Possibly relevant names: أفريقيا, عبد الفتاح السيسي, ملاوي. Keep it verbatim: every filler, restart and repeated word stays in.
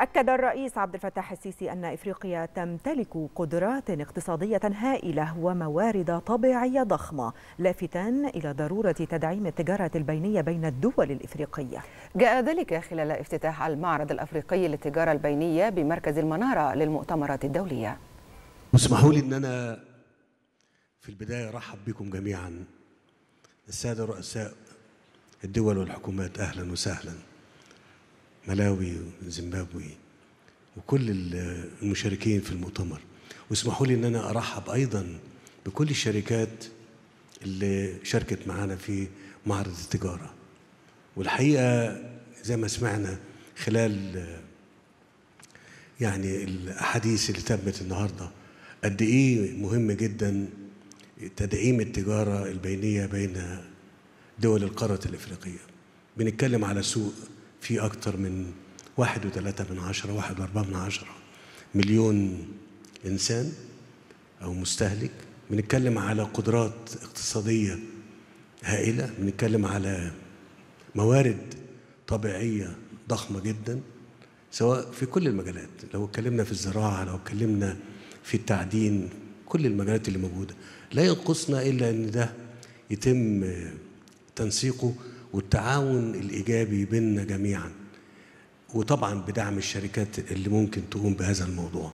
أكد الرئيس عبد الفتاح السيسي أن إفريقيا تمتلك قدرات اقتصادية هائلة وموارد طبيعية ضخمة، لافتا إلى ضرورة تدعيم التجارة البينية بين الدول الإفريقية. جاء ذلك خلال افتتاح المعرض الأفريقي للتجارة البينية بمركز المنارة للمؤتمرات الدولية. اسمحوا لي أن أنا في البداية أرحب بكم جميعا، السادة رؤساء الدول والحكومات، أهلا وسهلا. ملاوي وزيمبابوي وكل المشاركين في المؤتمر، واسمحوا لي ان انا ارحب ايضا بكل الشركات اللي شاركت معانا في معرض التجاره. والحقيقه زي ما سمعنا خلال يعني الاحاديث اللي تمت النهارده قد ايه مهم جدا تدعيم التجاره البينيه بين دول القاره الافريقيه. بنتكلم على سوق في أكثر من واحد وثلاثة من عشرة واحد وأربعة من عشرة مليون إنسان أو مستهلك. بنتكلم على قدرات اقتصادية هائلة، بنتكلم على موارد طبيعية ضخمة جدا سواء في كل المجالات، لو اتكلمنا في الزراعة، لو اتكلمنا في التعدين، كل المجالات اللي موجودة. لا ينقصنا إلا أن ده يتم تنسيقه والتعاون الإيجابي بيننا جميعا، وطبعا بدعم الشركات اللي ممكن تقوم بهذا الموضوع.